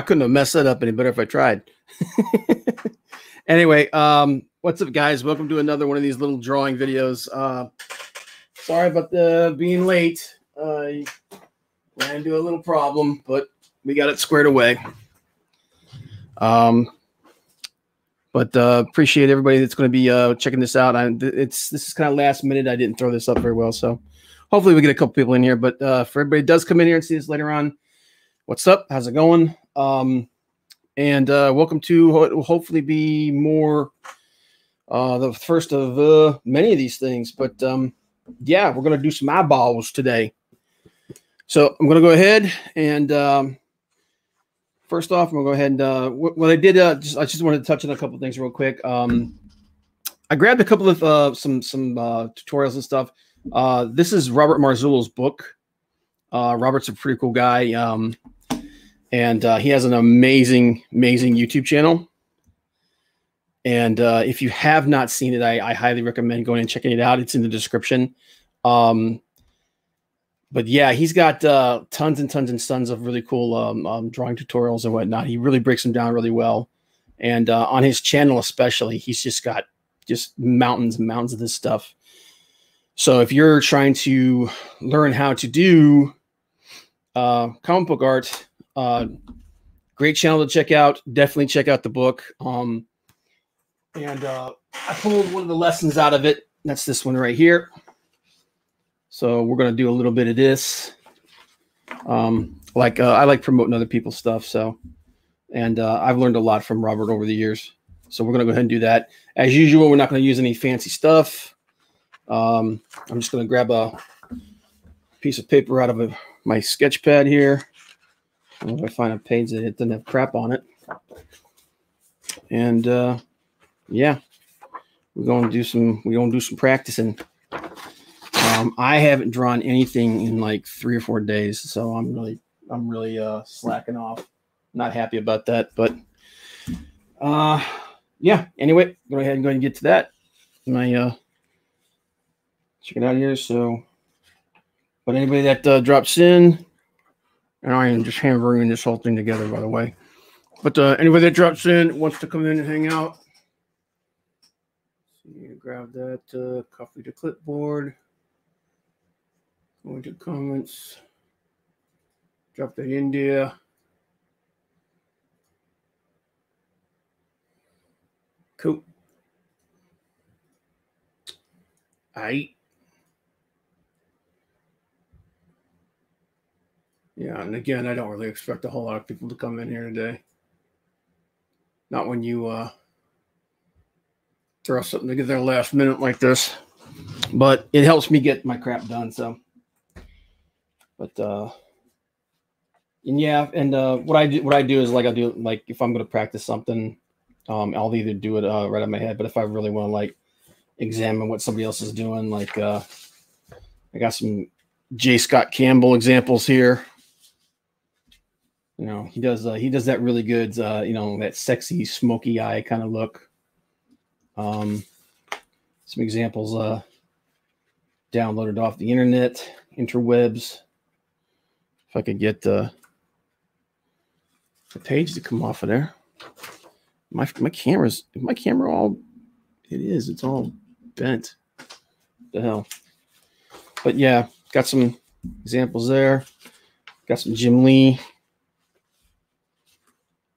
I couldn't have messed that up any better if I tried. Anyway, what's up, guys? Welcome to another one of these little drawing videos. Sorry about being late. I ran into a little problem, but we got it squared away. But appreciate everybody that's going to be checking this out. This is kind of last minute. I didn't throw this up very well, so hopefully we get a couple people in here. But for everybody who does come in here and see this later on, what's up? How's it going? And welcome to what will hopefully be more the first of many of these things. But yeah, we're going to do some eyeballs today. So I'm going to go ahead and first off, I'm going to go ahead and I just wanted to touch on a couple of things real quick. I grabbed a couple of some tutorials and stuff. This is Robert Marzullo's book. Robert's a pretty cool guy, and he has an amazing, amazing YouTube channel. And if you have not seen it, I highly recommend going and checking it out. It's in the description. But yeah, he's got tons and tons and tons of really cool drawing tutorials and whatnot. He really breaks them down really well. And on his channel especially, he's just got just mountains and mountains of this stuff. So if you're trying to learn how to do comic book art, great channel to check out. Definitely check out the book. And I pulled one of the lessons out of it. That's this one right here. So we're going to do a little bit of this. I like promoting other people's stuff. So, and I've learned a lot from Robert over the years. So we're going to go ahead and do that. As usual, we're not going to use any fancy stuff. I'm just going to grab a piece of paper out of my sketch pad here. I'm going to find a page that it doesn't have crap on it. And yeah, we're going to do some practicing. I haven't drawn anything in like 3 or 4 days, so I'm really slacking off. Not happy about that, but yeah. Anyway, go ahead and get to that. Check it out here. So, but anybody that drops in, and I am just hammering this whole thing together, by the way. But anybody that drops in wants to come in and hang out. So you grab that copy to clipboard. Go into comments. Drop that in there. Cool. Aight. Yeah, and again, I don't really expect a whole lot of people to come in here today. Not when you throw something together last minute like this. But it helps me get my crap done, so. But what I do is like if I'm gonna practice something, I'll either do it right on my head, but if I really want to like examine what somebody else is doing, like I got some J. Scott Campbell examples here. You know, he does that really good, you know, that sexy smoky eye kind of look. Some examples downloaded off the internet, interwebs. If I could get the page to come off of there. My camera all it's all bent. What the hell. But yeah, got some examples there. Got some Jim Lee.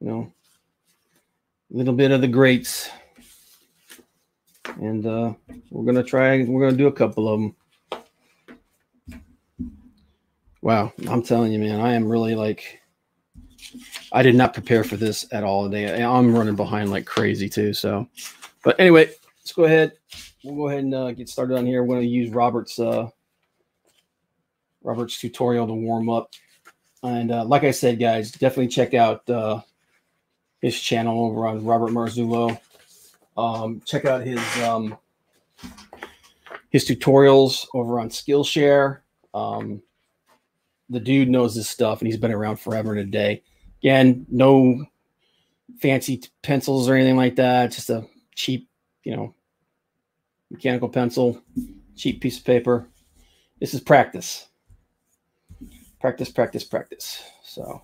You know, a little bit of the greats. And we're gonna do a couple of them. Wow, I'm telling you, man, I am really like, I did not prepare for this at all today. I'm running behind like crazy too. So, but anyway, let's go ahead. We'll go ahead and get started on here. We're going to use Robert's tutorial to warm up. And like I said, guys, definitely check out his channel over on Robert Marzullo. Check out his tutorials over on Skillshare. The dude knows his stuff, and he's been around forever and a day. Again, no fancy pencils or anything like that. Just a cheap, you know, mechanical pencil, cheap piece of paper. This is practice. Practice, practice, practice. So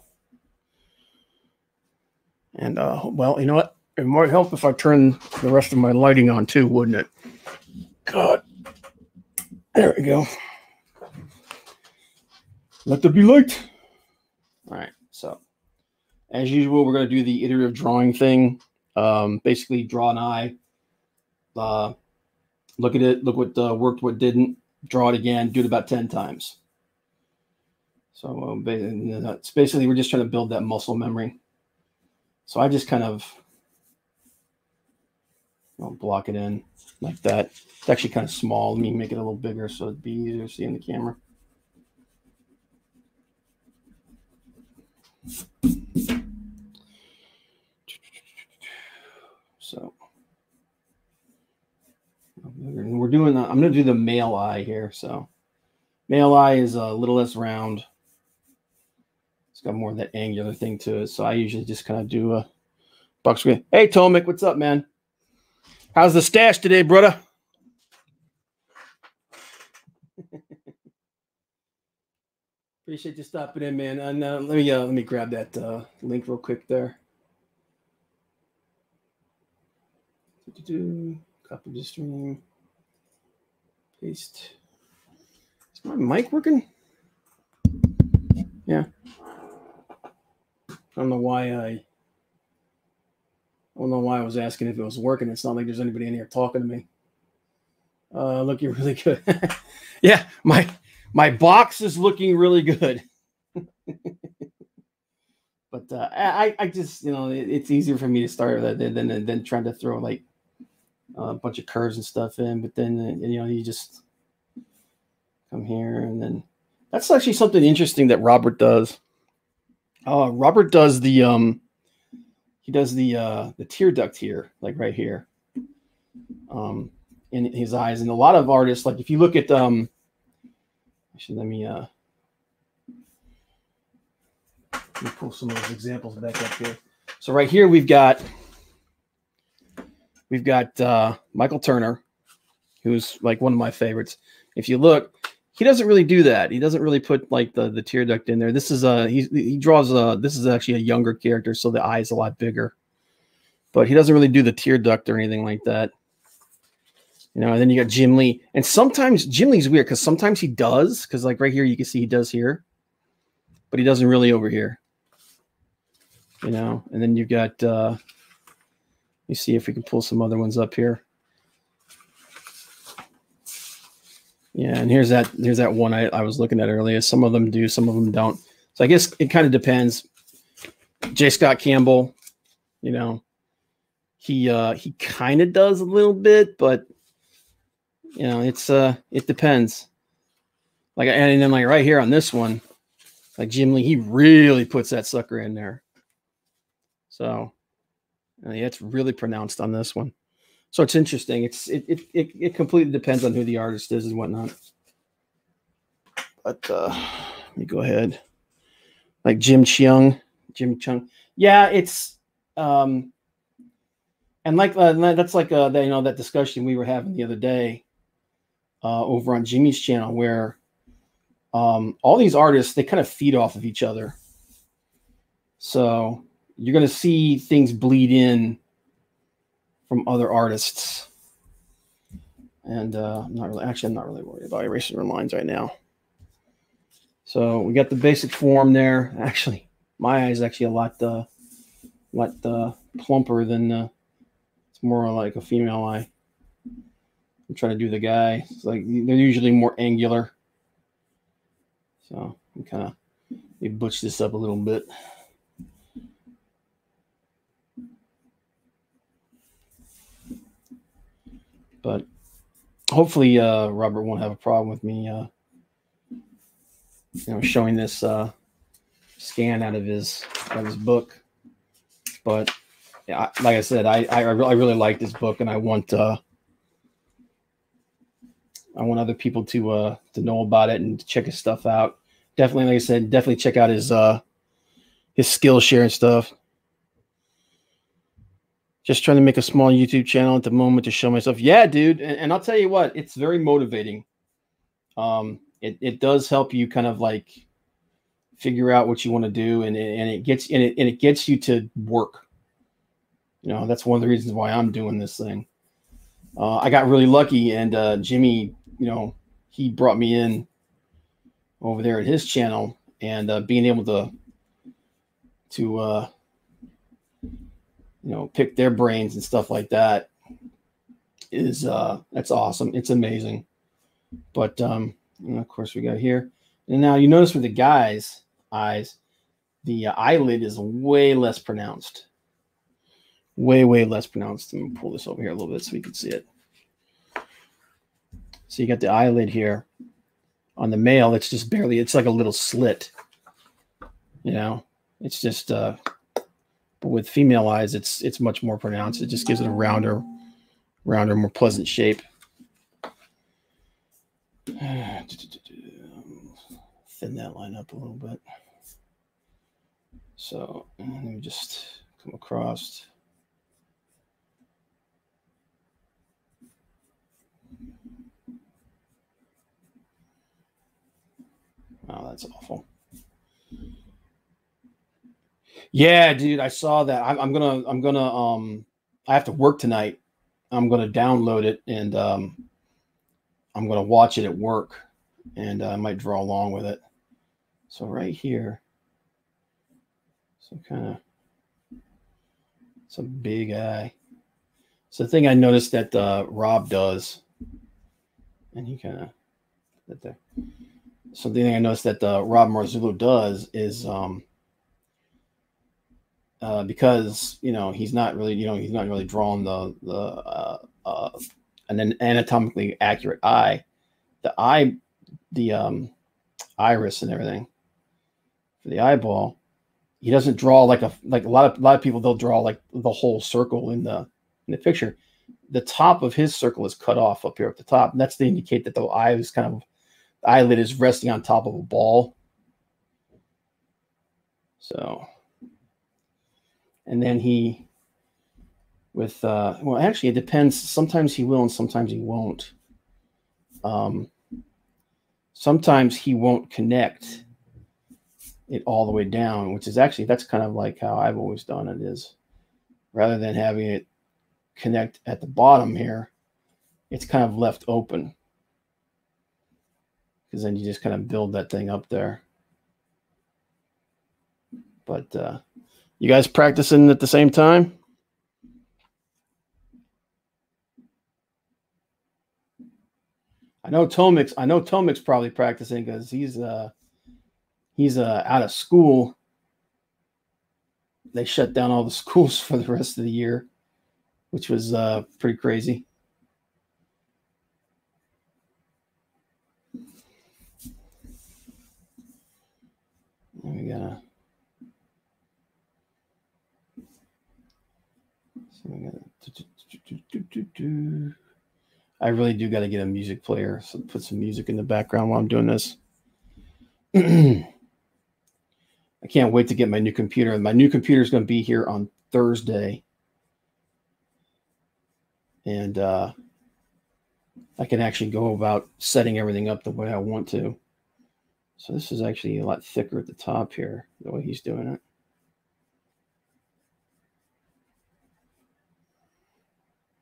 And, well, you know what? It might help if I turn the rest of my lighting on too, wouldn't it? God. There we go. Let there be light. All right. So, as usual, we're going to do the iterative drawing thing. Basically, draw an eye. Look at it. Look what worked, what didn't. Draw it again. Do it about 10 times. So, it's basically, we're just trying to build that muscle memory. So, I just kind of... I'll block it in like that. It's actually kind of small. Let me make it a little bigger so it'd be easier to see in the camera. So we're doing, I'm going to do the male eye here. So male eye is a little less round. It's got more of that angular thing to it. So I usually just kind of do a box screen. Hey, Tomek, what's up, man? How's the stash today, brother? Appreciate you stopping in, man. And let me grab that link real quick there. Copy the stream. Paste. Is my mic working? Yeah. I don't know why I was asking if it was working. It's not like there's anybody in here talking to me. Looking really good. Yeah, my box is looking really good. But I just, you know, it's easier for me to start with that than trying to throw like a bunch of curves and stuff in. But then, you know, you just come here and then that's actually something interesting that Robert does. Robert does the He does the tear duct here, like right here, in his eyes. And a lot of artists, like if you look at, actually, let me pull some of those examples back up here. So right here we've got Michael Turner, who's like one of my favorites. If you look, he doesn't really do that. He doesn't really put like the tear duct in there. This is he draws this is actually a younger character, so the eye is a lot bigger. But he doesn't really do the tear duct or anything like that. You know, and then you got Jim Lee. And sometimes Jim Lee's weird because sometimes he does, because like right here you can see he does here, but he doesn't really over here. You know, and then you've got you see if we can pull some other ones up here. Yeah, and here's that one I was looking at earlier. Some of them do, some of them don't. So I guess it kind of depends. J. Scott Campbell, you know, he kind of does a little bit, but you know, it's it depends. Like and then like right here on this one, like Jim Lee, he really puts that sucker in there. So I mean, it's really pronounced on this one. So it's interesting. It completely depends on who the artist is and whatnot. But let me go ahead. Like Jim Cheung. Yeah, it's and like that's like you know, that discussion we were having the other day over on Jimmy's channel where all these artists, they kind of feed off of each other. So you're gonna see things bleed in from other artists. And I'm not really worried about erasing our lines right now. So we got the basic form there. Actually, my eye is actually a lot plumper than it's more like a female eye. I'm trying to do the guy. It's like they're usually more angular. So we kind of butch this up a little bit. But hopefully Robert won't have a problem with me you know, showing this scan out of his book. But yeah, like I said, I really like this book, and I want other people to know about it and to check his stuff out. Definitely, like I said, definitely check out his Skillshare and stuff. Just trying to make a small YouTube channel at the moment to show myself. Yeah, dude. And I'll tell you what, it's very motivating. It does help you kind of like figure out what you want to do, and it gets you to work. You know, that's one of the reasons why I'm doing this thing. I got really lucky, and Jimmy, you know, he brought me in over there at his channel, and being able to you know, pick their brains and stuff like that is that's awesome. It's amazing. But of course we got here, and now you notice with the guy's eyes, the eyelid is way less pronounced. Way less pronounced. Let me pull this over here a little bit so we can see it. So you got the eyelid here. On the male, it's just barely, it's like a little slit. You know, it's just, but with female eyes, it's much more pronounced. It just gives it a rounder, more pleasant shape. Thin that line up a little bit. So let me just come across. Oh, that's awful. Yeah, dude, I saw that. I'm gonna I have to work tonight. I'm gonna download it, and I'm gonna watch it at work, and I might draw along with it. So right here, some kind of some big eye. It's the thing I noticed that Rob does, and he kind of right there. Something I noticed that Rob Marzullo does is because, you know, he's not really drawing an anatomically accurate eye. The iris and everything for the eyeball. He doesn't draw like a lot of people. They'll draw like the whole circle in the picture. The top of his circle is cut off up here at the top, and that's to indicate that the eye is kind of. The eyelid is resting on top of a ball. So, and then he, with, well, actually, it depends. Sometimes he will, and sometimes he won't. Sometimes he won't connect it all the way down, which is actually, that's kind of like how I've always done it is. Rather than having it connect at the bottom here, it's kind of left open. Because then you just kind of build that thing up there. But you guys practicing at the same time? I know Tomic's probably practicing because he's out of school. They shut down all the schools for the rest of the year, which was pretty crazy. We gotta I really do gotta get a music player, so put some music in the background while I'm doing this. I can't wait to get my new computer. My new computer is gonna be here on Thursday, and I can actually go about setting everything up the way I want to. So this is actually a lot thicker at the top here, the way he's doing it.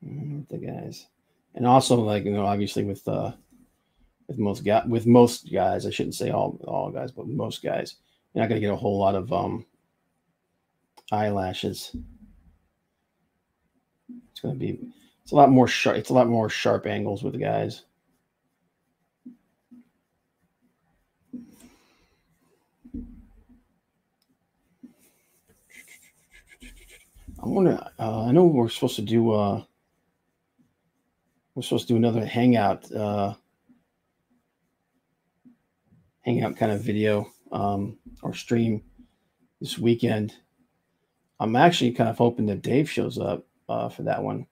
With the guys, and also, like, you know, obviously with most guys, I shouldn't say all guys, but most guys, you're not gonna get a whole lot of eyelashes. It's a lot more sharp. It's a lot more sharp angles with the guys. I wonder. I know we're supposed to do. We're supposed to do another hangout kind of video or stream this weekend. I'm actually kind of hoping that Dave shows up for that one.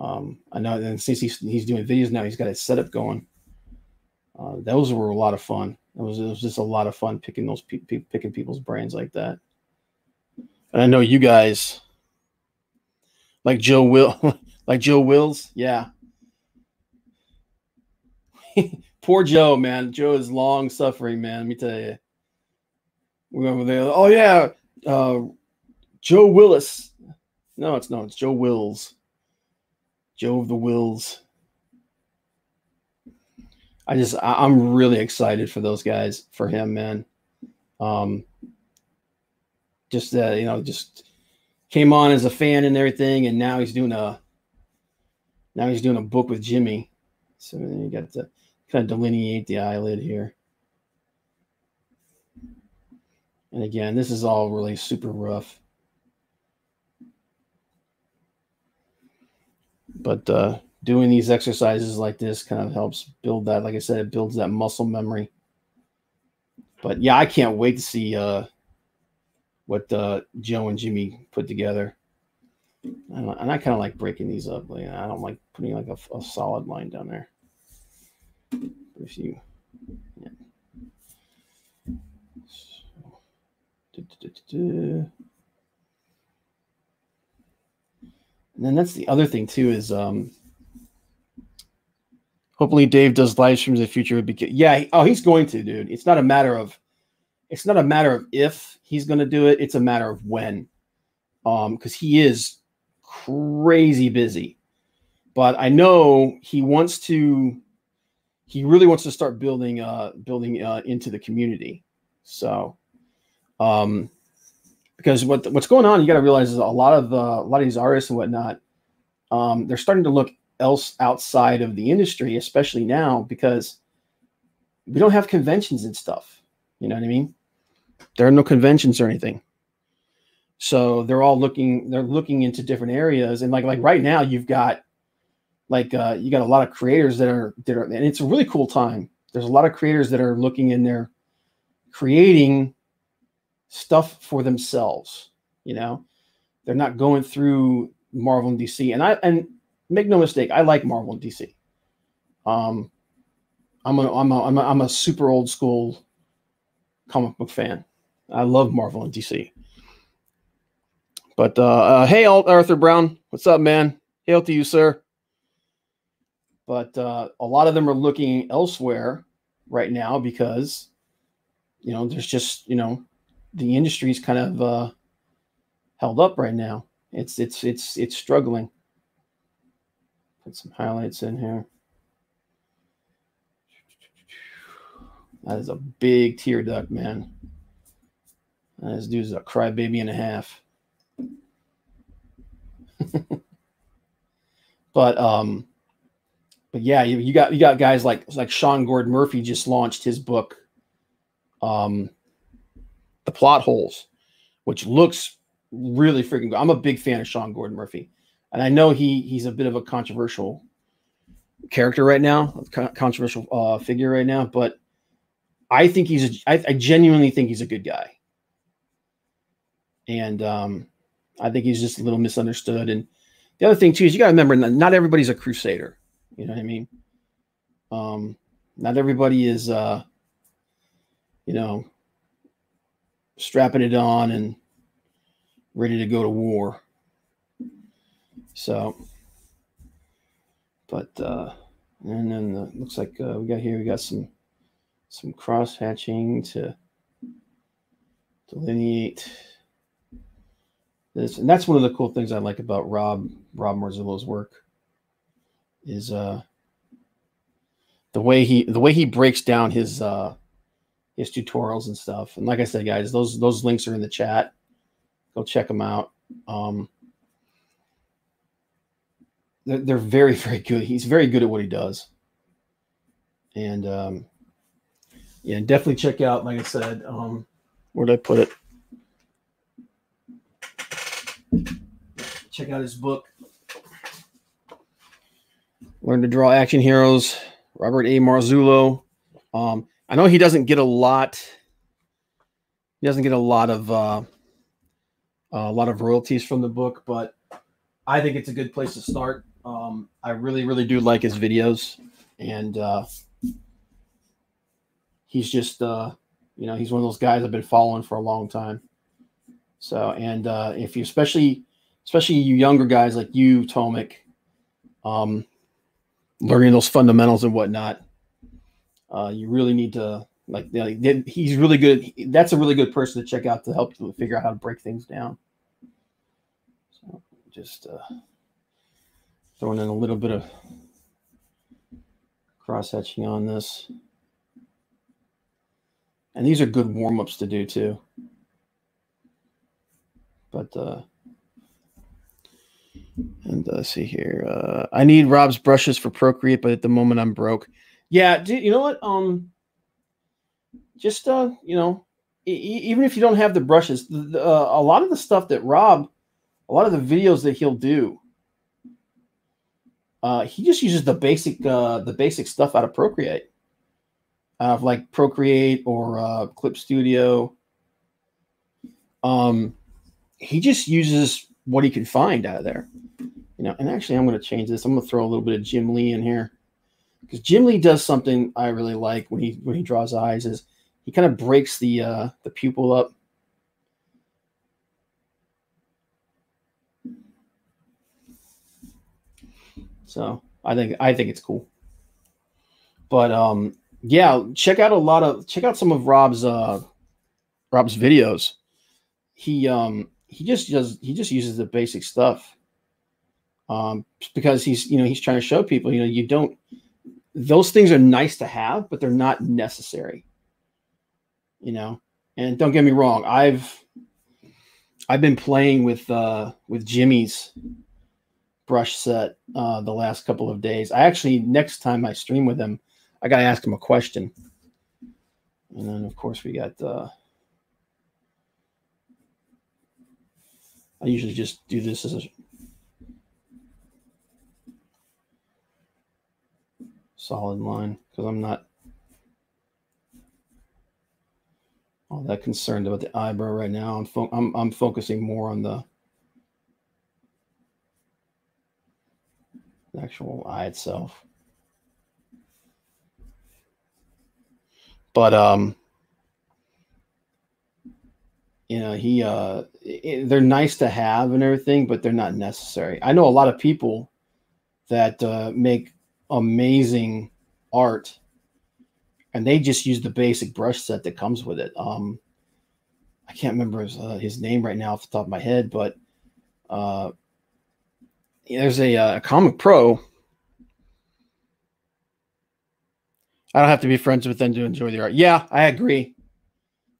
I know, and since he's doing videos now, he's got his setup going. Those were a lot of fun. It was just a lot of fun picking those picking people's brains like that. And I know you guys, like Joe Wills, yeah. Poor Joe, man. Joe is long suffering, man. Let me tell you. We're over there. Oh yeah, Joe Willis. No, it's not. It's Joe Wills. Joe of the Wills. I'm really excited for those guys, for him, man. Just came on as a fan and everything, and now he's doing a book with Jimmy. So you got to kind of delineate the eyelid here. And again, this is all really super rough. But doing these exercises like this kind of helps build that. Like I said, it builds that muscle memory. But yeah, I can't wait to see what Joe and Jimmy put together. And I kind of like breaking these up. Like, I don't like putting like a solid line down there. But if you, yeah. So, And then that's the other thing too is hopefully Dave does live streams in the future. Yeah, oh, he's going to, dude. It's not a matter of if he's going to do it. It's a matter of when, because he is crazy busy. But I know he wants to. He really wants to start building into the community. So. Because what's going on, you got to realize is a lot of these artists and whatnot, they're starting to look else outside of the industry, especially now because we don't have conventions and stuff. You know what I mean? There are no conventions or anything, so they're all looking. They're looking into different areas, and like right now, you've got you got a lot of creators that are, and it's a really cool time. There's a lot of creators that are looking and they're creating stuff for themselves. You know, they're not going through Marvel and DC, and make no mistake, I like Marvel and DC. I'm a super old school comic book fan. I love Marvel and DC. But hey, Arthur Brown, what's up, man? Hail to you, sir. But a lot of them are looking elsewhere right now because there's just the industry's kind of held up right now. It's struggling. Put some highlights in here. That is a big tear duct, man. This dude's a crybaby and a half. But yeah, you got guys like Sean Gordon Murphy just launched his book. The Plot Holes, which looks really freaking good. I'm a big fan of Sean Gordon Murphy, and I know he's a bit of a controversial character right now, controversial figure right now. But I think I genuinely think he's a good guy, and I think he's just a little misunderstood. And the other thing too is you got to remember, not everybody's a crusader. You know what I mean? Not everybody is, strapping it on and ready to go to war. So, but and then looks like we got some cross hatching to delineate this, and that's one of the cool things I like about Rob Marzullo's work is the way he breaks down his tutorials and stuff. And like I said, guys, those links are in the chat. Go check them out. They're very, very good. He's very good at what he does. And yeah, definitely check out, like I said, where did I put it? Check out his book. Learn to Draw Action Heroes, Robert A. Marzullo. I know he doesn't get a lot. He doesn't get a lot of royalties from the book, but I think it's a good place to start. I really, really do like his videos, and he's just he's one of those guys I've been following for a long time. So, and if you especially you younger guys like you, Tomic, learning those fundamentals and whatnot. You really need to he's really good. That's a really good person to check out to help you figure out how to break things down. So Just throwing in a little bit of cross-hatching on this. And these are good warm-ups to do, too. But, and let's see here. I need Rob's brushes for Procreate, but at the moment I'm broke. Yeah, dude, you know what? Just, you know, even if you don't have the brushes, a lot of the stuff that Rob, a lot of the videos that he'll do, he just uses the basic stuff out of Procreate, like Procreate or Clip Studio. He just uses what he can find out of there, you know. And actually, I'm going to change this. I'm going to throw a little bit of Jim Lee in here because Jim Lee does something I really like when he draws eyes is he kind of breaks the pupil up. So I think it's cool, but yeah, check out some of Rob's videos. He just uses the basic stuff, because he's trying to show people you don't, those things are nice to have, but they're not necessary, you know. And don't get me wrong, I've been playing with Jimmy's brush set the last couple of days. I actually, next time I stream with him, I gotta ask him a question. And then of course we got I usually just do this as a solid line because I'm not all that concerned about the eyebrow right now. I'm focusing more on the actual eye itself, but they're nice to have and everything, but they're not necessary. I know a lot of people that make amazing art, and they just use the basic brush set that comes with it. I can't remember his name right now off the top of my head, but there's a comic pro. I don't have to be friends with them to enjoy the art. Yeah, I agree.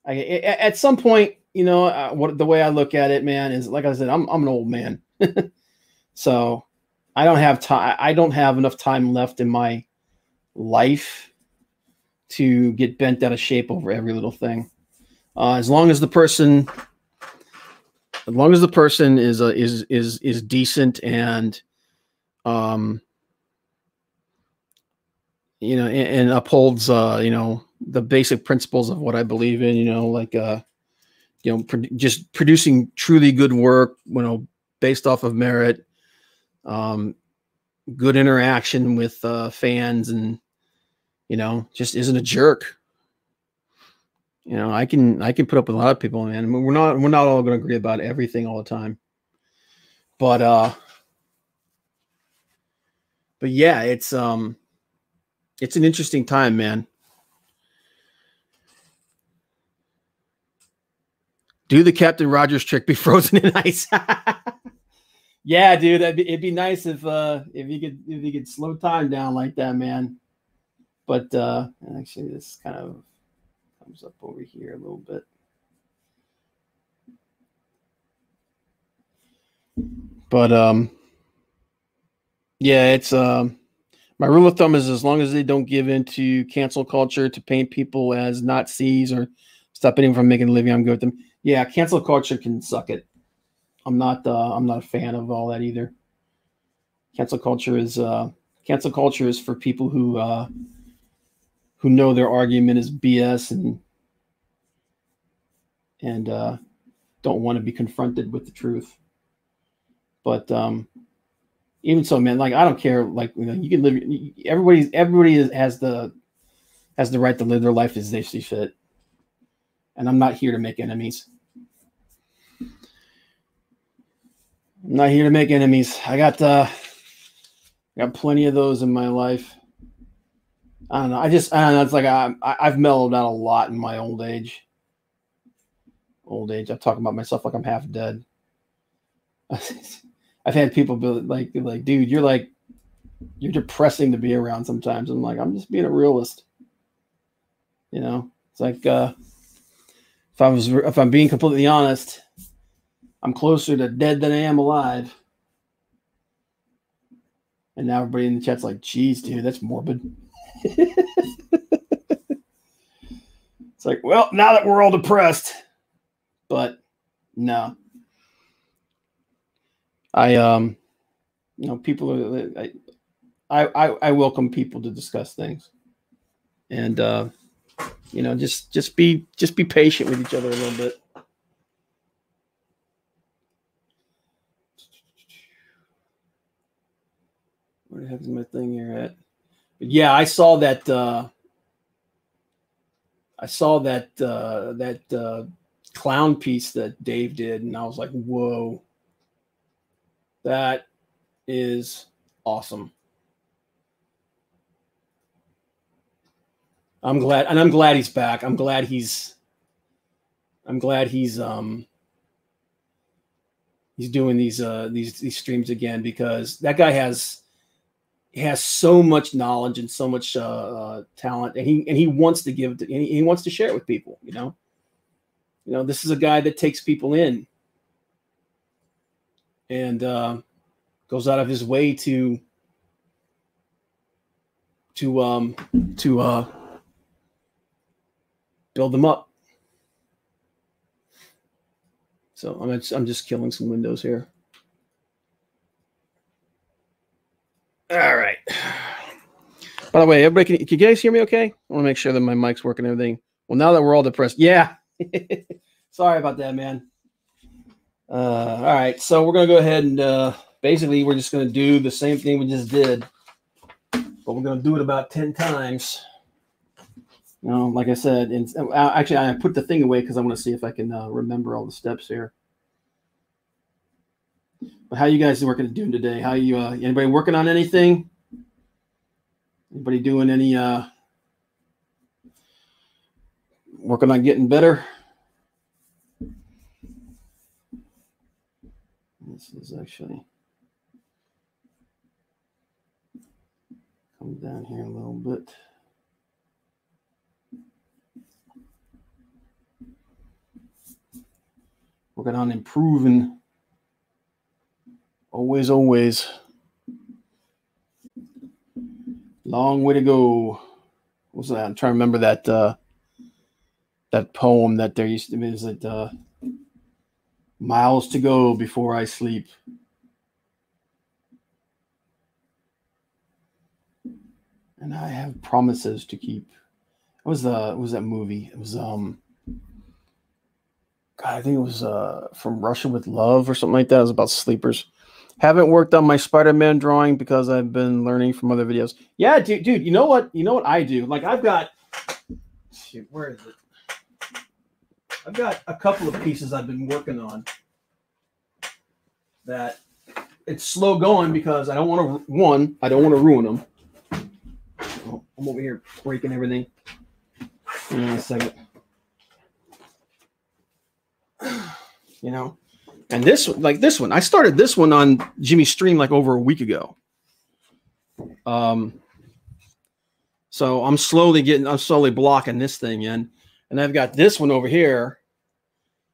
At some point, the way I look at it, man, is like I said, I'm an old man, so I don't have time. I don't have enough time left in my life to get bent out of shape over every little thing. As long as the person is decent and, and upholds, the basic principles of what I believe in, just producing truly good work, based off of merit, good interaction with fans, and, just isn't a jerk. I can put up with a lot of people, man. I mean, we're not all going to agree about everything all the time, but yeah, it's an interesting time, man. Do the Captain Rogers trick, be frozen in ice? Yeah, dude, it'd be nice if you could slow time down like that, man. But actually, this kind of comes up over here a little bit. But yeah, it's my rule of thumb is as long as they don't give into cancel culture to paint people as Nazis or stop anyone from making a living, I'm good with them. Yeah, cancel culture can suck it. I'm not a fan of all that either. Cancel culture is for people who know their argument is BS and don't want to be confronted with the truth. But even so, man, like I don't care. Like you can live. Everybody has the right to live their life as they see fit. And I'm not here to make enemies. I got plenty of those in my life. I don't know. I don't know. It's like I've mellowed out a lot in my old age. I talk about myself like I'm half dead. I've had people be like, dude, you're depressing to be around sometimes. I'm like, I'm just being a realist. You know, it's like, if I'm being completely honest, I'm closer to dead than I am alive. And now everybody in the chat's like, geez, dude, that's morbid. It's like, well, now that we're all depressed, but no, you know, people are, I welcome people to discuss things, and you know, just be patient with each other a little bit. Where the heck is my thing here at? But yeah, I saw that. I saw that that clown piece that Dave did, and I was like, "Whoa, that is awesome!" I'm glad, and I'm glad he's back. I'm glad he's doing these streams again, because that guy has so much knowledge and so much talent, and he wants to give it to, and he wants to share it with people. You know, this is a guy that takes people in and goes out of his way to build them up. So I'm just killing some windows here. All right. By the way, everybody, can you guys hear me okay? I want to make sure that my mic's working and everything. Well, now that we're all depressed. Yeah. Sorry about that, man. All right. So we're going to go ahead and basically we're just going to do the same thing we just did, but we're going to do it about 10 times. You know, like I said, and actually I put the thing away because I want to see if I can remember all the steps here. How you guys working to do today? How you? Anybody working on anything? Anybody doing any? Working on getting better. This is actually come down here a little bit. Working on improving. Always, always. Long way to go. What's that? I'm trying to remember that that poem that there used to be. Is it miles to go before I sleep? And I have promises to keep. What was that movie? It was God, I think it was From Russia with Love or something like that. It was about sleepers. Haven't worked on my Spider-Man drawing because I've been learning from other videos. Yeah, dude, you know what? You know what I do? Like, I've got, shoot, where is it? I've got a couple of pieces I've been working on that it's slow going because I don't want to, I don't want to ruin them. Oh, I'm over here breaking everything. Hang on a second. You know? And this, like this one, I started this one on Jimmy's stream like over a week ago. So I'm slowly blocking this thing in. And I've got this one over here.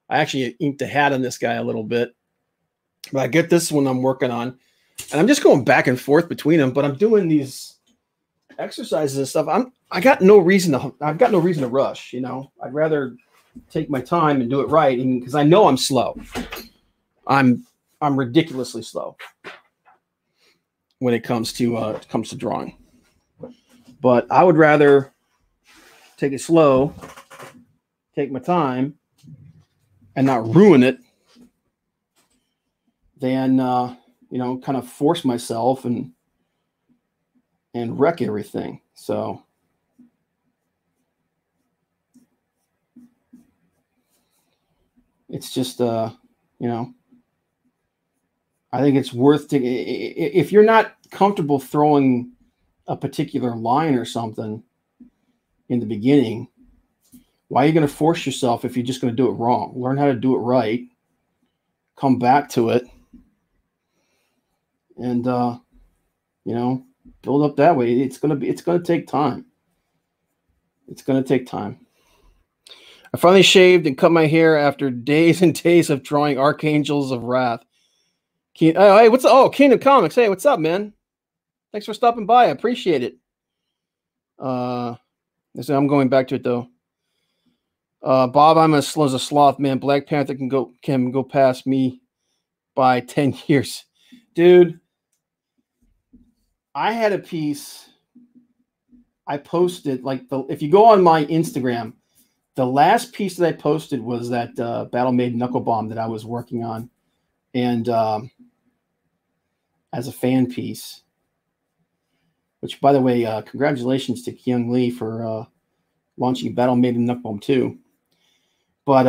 I actually inked a hat on this guy a little bit. But I get this one I'm working on. And I'm just going back and forth between them, but I'm doing these exercises and stuff. I've got no reason to rush, you know. I'd rather take my time and do it right, and because I know I'm slow. I'm ridiculously slow when it comes to drawing. But I would rather take it slow, take my time, and not ruin it, than you know, kind of force myself and wreck everything. So. It's just, you know, I think it's worth to, if you're not comfortable throwing a particular line or something in the beginning, why are you going to force yourself if you're just going to do it wrong? Learn how to do it right, come back to it, and you know, build up that way. It's gonna take time. It's gonna take time. I finally shaved and cut my hair after days and days of drawing Archangels of Wrath. Hey, what's up? Oh, Kingdom Comics. Hey, what's up, man? Thanks for stopping by. I appreciate it. I'm going back to it though. Bob, I'm as slow as a sloth, man. Black Panther can go past me by 10 years. Dude, I had a piece I posted, like, if you go on my Instagram, the last piece that I posted was that Battle Maiden Knuckle Bomb that I was working on, and as a fan piece. Which, by the way, congratulations to Kyung Lee for launching Battle Maiden Knuckle Bomb 2. But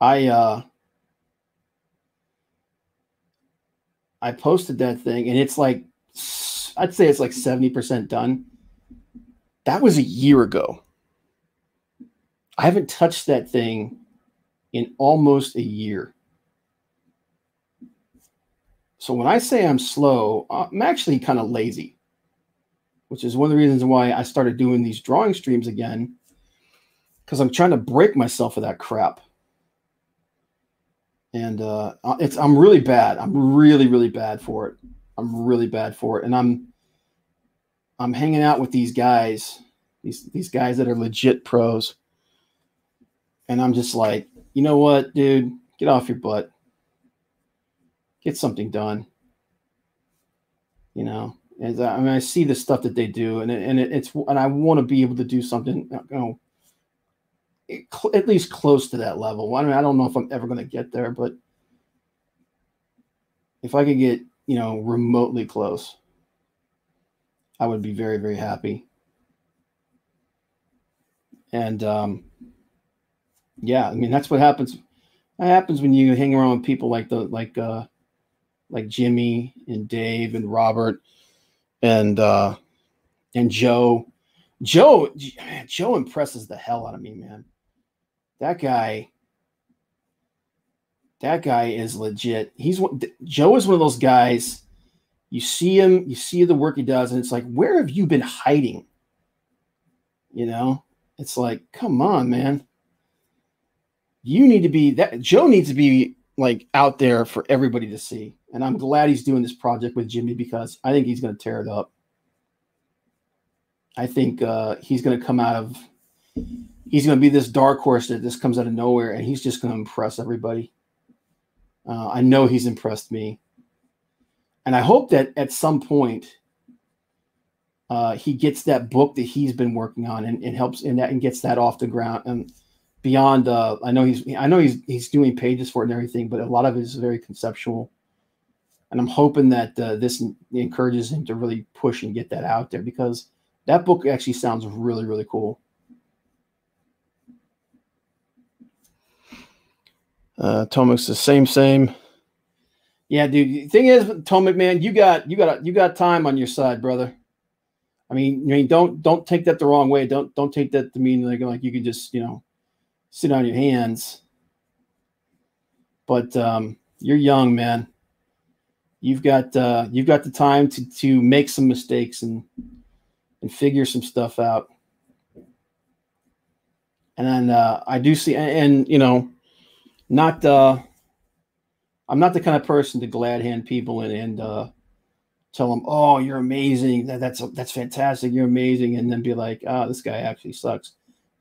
I posted that thing, and it's like, I'd say it's like 70% done. That was a year ago. I haven't touched that thing in almost a year. So when I say I'm slow, I'm actually kind of lazy, which is one of the reasons why I started doing these drawing streams again, because I'm trying to break myself of that crap. And I'm really bad. I'm really, really bad for it. I'm really bad for it. And I'm hanging out with these guys, these guys that are legit pros. And I'm just like, you know what, dude? Get off your butt. Get something done. You know, as I mean, I see the stuff that they do, and I want to be able to do something, you know, at least close to that level. I mean, I don't know if I'm ever going to get there, but if I could get, you know, remotely close, I would be very, very happy. And yeah, I mean, that's what happens. That happens when you hang around with people like Jimmy and Dave and Robert and Joe. Joe impresses the hell out of me, man. That guy is legit. Joe is one of those guys. You see him, you see the work he does, and it's like, where have you been hiding? You know, it's like, come on, man. You need to be that. Joe needs to be like out there for everybody to see. And I'm glad he's doing this project with Jimmy, because I think he's going to tear it up. I think he's going to come out of, he's going to be this dark horse that just comes out of nowhere, and he's just going to impress everybody. I know he's impressed me. And I hope that at some point he gets that book that he's been working on and helps in that and gets that off the ground. And beyond, I know he's doing pages for it and everything, but a lot of it is very conceptual. And I'm hoping that this encourages him to really push and get that out there, because that book actually sounds really, really cool. Tomic says same. Yeah, dude. The thing is, Tomic, man, you got time on your side, brother. I mean, don't take that the wrong way. Don't take that to mean like you can just, you know, sit on your hands. But you're young, man. You've got the time to make some mistakes and figure some stuff out. And then I do see, and you know, I'm not the kind of person to glad hand people and tell them, oh, you're amazing, that's fantastic, you're amazing, and then be like, oh, this guy actually sucks.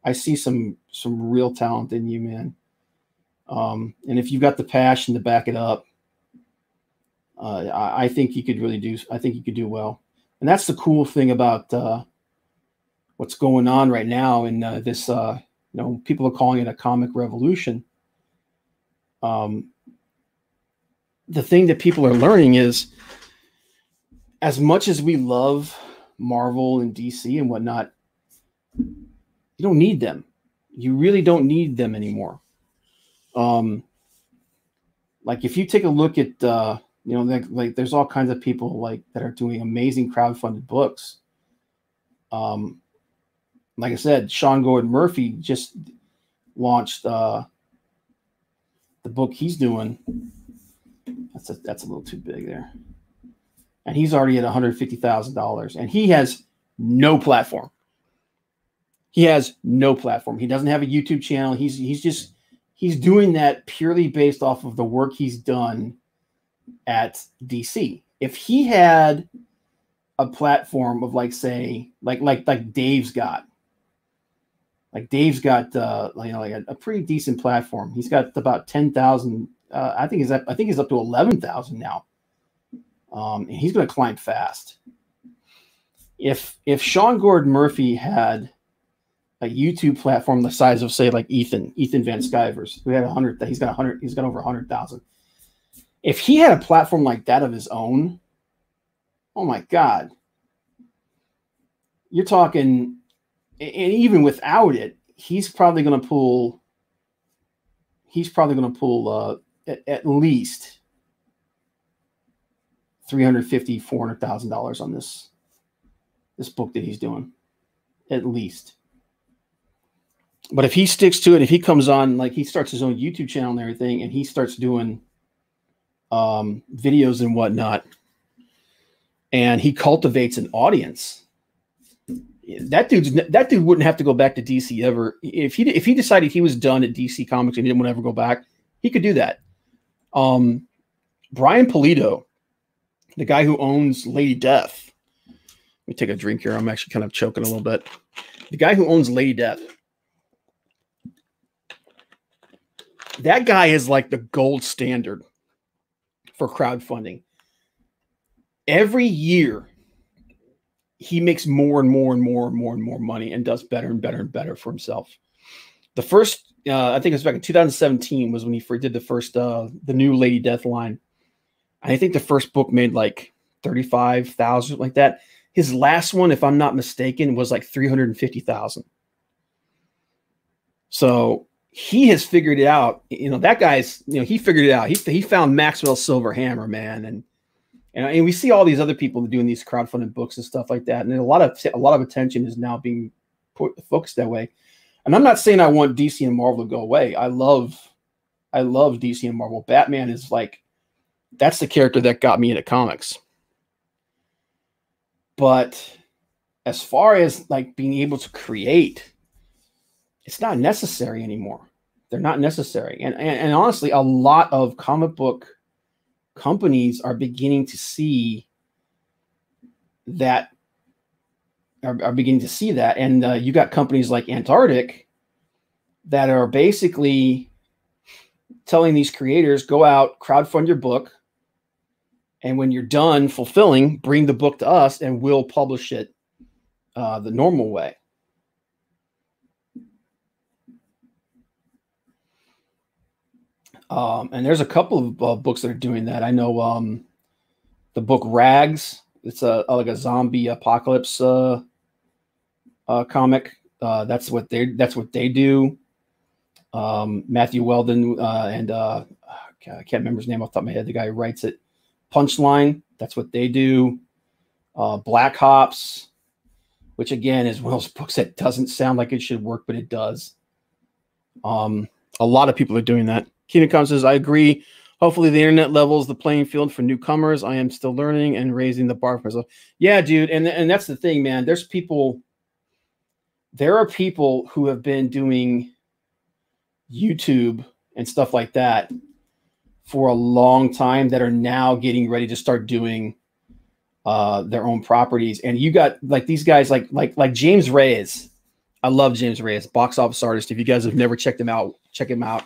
I see some real talent in you, man. And if you've got the passion to back it up, I think you could really do. I think you could do well. And that's the cool thing about what's going on right now in this. You know, people are calling it a comic revolution. The thing that people are learning is, as much as we love Marvel and DC and whatnot, you don't need them. You really don't need them anymore. Like if you take a look at, you know, like there's all kinds of people like that are doing amazing crowdfunded books. Like I said, Sean Gordon Murphy just launched the book he's doing. That's a little too big there. And he's already at $150,000, and he has no platform. He has no platform. He doesn't have a YouTube channel. He's doing that purely based off of the work he's done at DC. If he had a platform of like, say, like Dave's got, you know, like a pretty decent platform. He's got about 10,000. I think he's up to 11,000 now. And he's going to climb fast. If Sean Gordon Murphy had a YouTube platform the size of, say, like Ethan Van Sciver's, who had 100, he's got over 100,000. If he had a platform like that of his own, oh my God, you're talking, and even without it, he's probably going to pull at least $350,000, $400,000 on this book that he's doing, at least. But if he sticks to it, if he comes on, like he starts his own YouTube channel and everything, and he starts doing videos and whatnot, and he cultivates an audience, that dude wouldn't have to go back to DC ever. If he decided he was done at DC Comics and he didn't want to ever go back, he could do that. Brian Pulido, the guy who owns Lady Death. Let me take a drink here. I'm actually kind of choking a little bit. The guy who owns Lady Death. That guy is like the gold standard for crowdfunding. Every year, he makes more and more money and does better and better and better for himself. The first, I think it was back in 2017 was when he did the first, the new Lady Death line. I think the first book made like 35,000, like that. His last one, if I'm not mistaken, was like 350,000. So he has figured it out. You know, that guy's, you know, he figured it out. He found Maxwell Silverhammer, man. And we see all these other people doing these crowdfunding books and stuff like that. And a lot of attention is now being focused that way. And I'm not saying I want DC and Marvel to go away. I love DC and Marvel. Batman is like, that's the character that got me into comics. But as far as like being able to create, it's not necessary anymore. They're not necessary. And honestly, a lot of comic book companies are beginning to see that, And you got companies like Antarctic that are basically telling these creators, go out, crowdfund your book. And when you're done fulfilling, bring the book to us and we'll publish it the normal way. And there's a couple of books that are doing that. I know the book Rags. It's like a zombie apocalypse comic. That's what they do. Matthew Weldon and I can't remember his name off the top of my head. The guy who writes it. Punchline. That's what they do. Black Hops, which again is one of those books that doesn't sound like it should work, but it does. A lot of people are doing that. Keenan Combs says, I agree. Hopefully the internet levels the playing field for newcomers. I am still learning and raising the bar for myself. Yeah, dude. And that's the thing, man. There are people who have been doing YouTube and stuff like that for a long time that are now getting ready to start doing their own properties. And you got like these guys like James Reyes. I love James Reyes, box office artist. If you guys have never checked him out, check him out.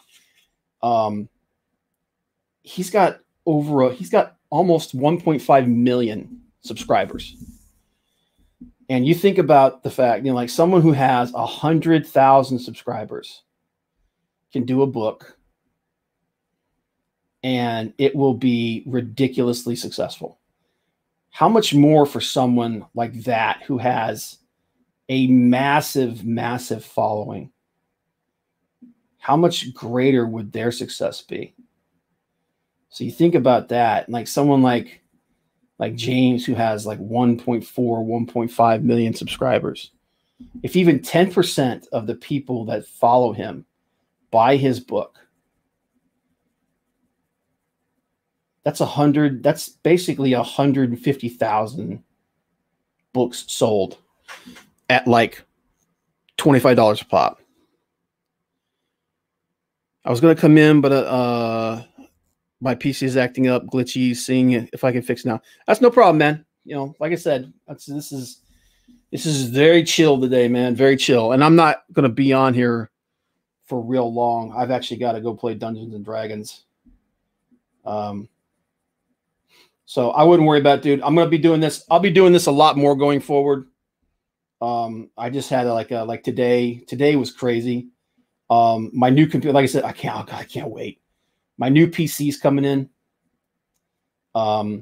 He's got almost 1.5 million subscribers. And you think about the fact, you know, like someone who has 100,000 subscribers can do a book and it will be ridiculously successful. How much more for someone like that who has a massive, massive following? How much greater would their success be? So you think about that, like someone like James, who has like 1.4, 1.5 million subscribers. If even 10% of the people that follow him buy his book, that's 100. That's basically 150,000 books sold at like $25 a pop. I was gonna come in, but my PC is acting up, glitchy. Seeing if I can fix it now. That's no problem, man. You know, like I said, this is very chill today, man. Very chill, and I'm not gonna be on here for real long. I've actually got to go play Dungeons and Dragons. So I wouldn't worry about it, dude. I'm gonna be doing this. I'll be doing this a lot more going forward. I just had like today. Today was crazy. My new computer, like I said, I can't wait. My new PC's coming in. It'll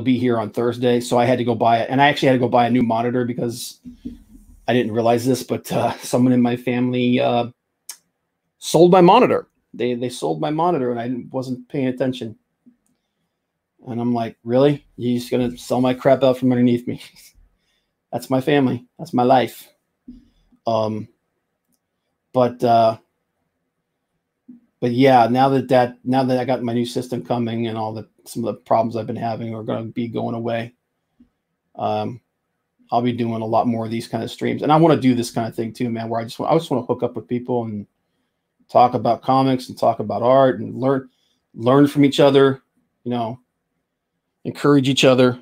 be here on Thursday. So I had to go buy it. And I actually had to go buy a new monitor because I didn't realize this, but, someone in my family, sold my monitor. They sold my monitor and I wasn't paying attention. And I'm like, really? You're just going to sell my crap out from underneath me. That's my family. That's my life. But yeah, now that I got my new system coming and all the, some of the problems I've been having are going to be going away. I'll be doing a lot more of these kind of streams, and I want to do this kind of thing too, man, where I just want to hook up with people and talk about comics and talk about art and learn from each other, you know, encourage each other.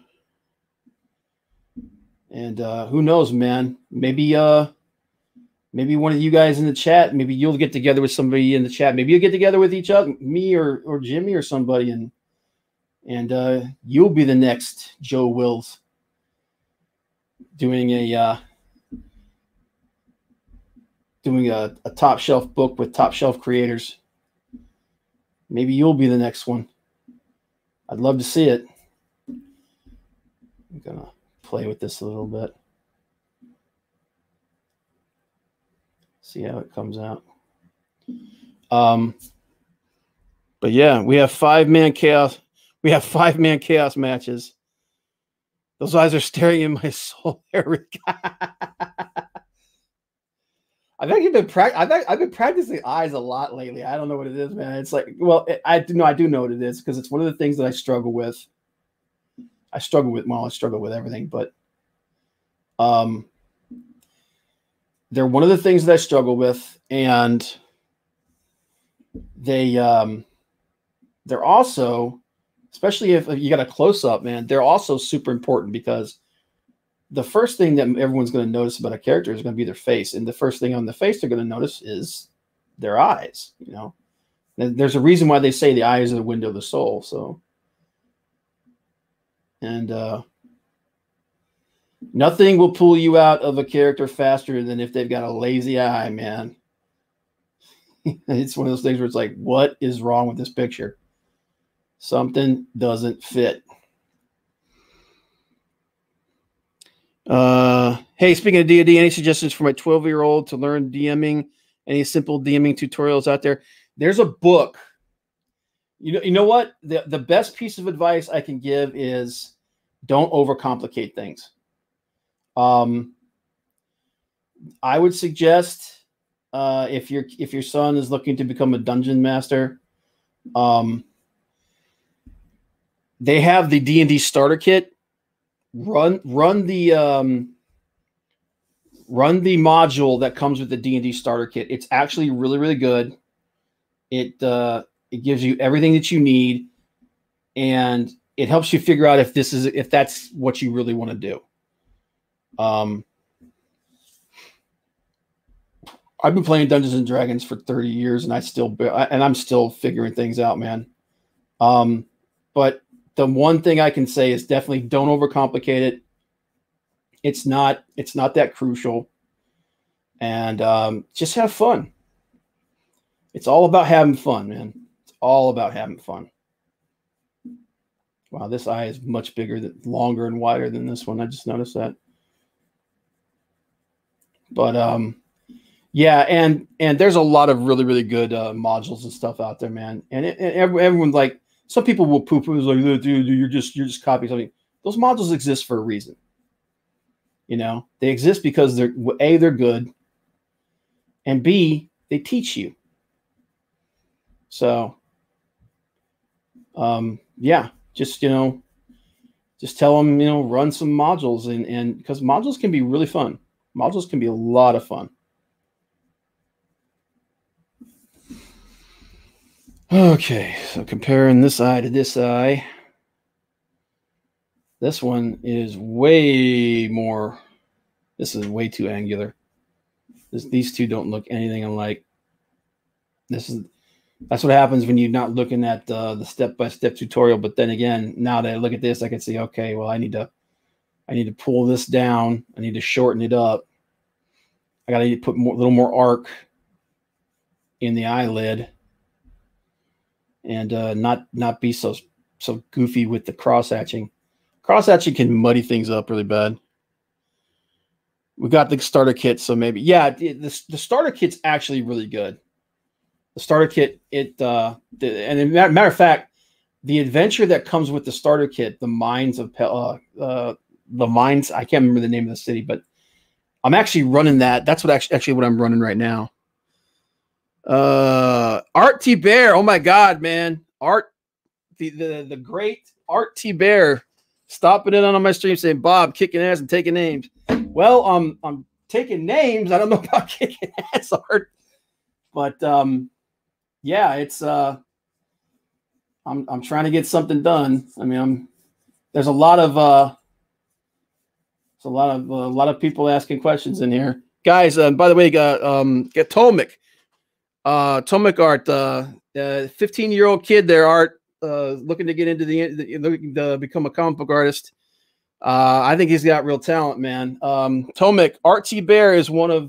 And, who knows, man, maybe one of you guys in the chat, maybe you'll get together with somebody in the chat. Maybe you'll get together with each other, me or Jimmy or somebody, and you'll be the next Joe Wills doing a top shelf book with top shelf creators. Maybe you'll be the next one. I'd love to see it. I'm gonna play with this a little bit. See how it comes out. But yeah, we have five-man chaos matches. Those eyes are staring in my soul, Eric. I've been practicing eyes a lot lately. I don't know what it is, man. It's like, well, I do know what it is because it's one of the things that I struggle with. I struggle with everything, but they're one of the things that I struggle with, and they're also, especially if you got a close-up, man, they're also super important because the first thing that everyone's going to notice about a character is going to be their face, and the first thing on the face they're going to notice is their eyes, you know. And there's a reason why they say the eyes are the window of the soul, so. And, nothing will pull you out of a character faster than if they've got a lazy eye, man. It's one of those things where it's like, what is wrong with this picture? Something doesn't fit. Hey, speaking of D&D, any suggestions for my 12-year-old to learn DMing? Any simple DMing tutorials out there? There's a book. You know what? The best piece of advice I can give is don't overcomplicate things. I would suggest, if your son is looking to become a dungeon master, they have the D&D starter kit. Run the module that comes with the D&D starter kit. It's actually really, really good. It gives you everything that you need, and it helps you figure out if that's what you really want to do. I've been playing Dungeons and Dragons for 30 years and I'm still figuring things out, man. But the one thing I can say is definitely don't overcomplicate it. It's not that crucial, and, just have fun. It's all about having fun, man. It's all about having fun. Wow. This eye is much bigger, longer and wider than this one. I just noticed that. But, yeah, and there's a lot of really, really good modules and stuff out there, man. And everyone's like, some people will poo-poo. It's like, dude, you're just copying something. Those modules exist for a reason. You know, they exist because they're good, and B, they teach you. So Yeah, just, just tell them, run some modules, and because modules can be really fun. Modules can be a lot of fun. Okay, so comparing this eye to this eye. This one is way more, this is way too angular. This, these two don't look anything alike. This is, that's what happens when you're not looking at the step-by-step tutorial. But then again, now that I look at this, I can see, okay, well, I need to pull this down. I need to shorten it up. I gotta put more, a little more arc in the eyelid. And not be so goofy with the cross hatching. Cross hatching can muddy things up really bad. We got the starter kit, so maybe the starter kit's actually really good. The starter kit, and as a matter of fact, the adventure that comes with the starter kit, the Mines of the Mines. I can't remember the name of the city, but I'm actually running that. That's what actually what I'm running right now. Art the Bear. Oh my God, man! Art the great Art the Bear, stopping in on my stream saying, "Bob, kicking ass and taking names." Well, I'm taking names. I don't know about kicking ass, Art, but yeah, it's I'm trying to get something done. I mean, there's a lot of people asking questions in here, guys. By the way, get Tomic. Tomic Art, 15-year-old kid there, Art, looking to get into looking to become a comic book artist. I think he's got real talent, man. Tomic, Art the Bear is one of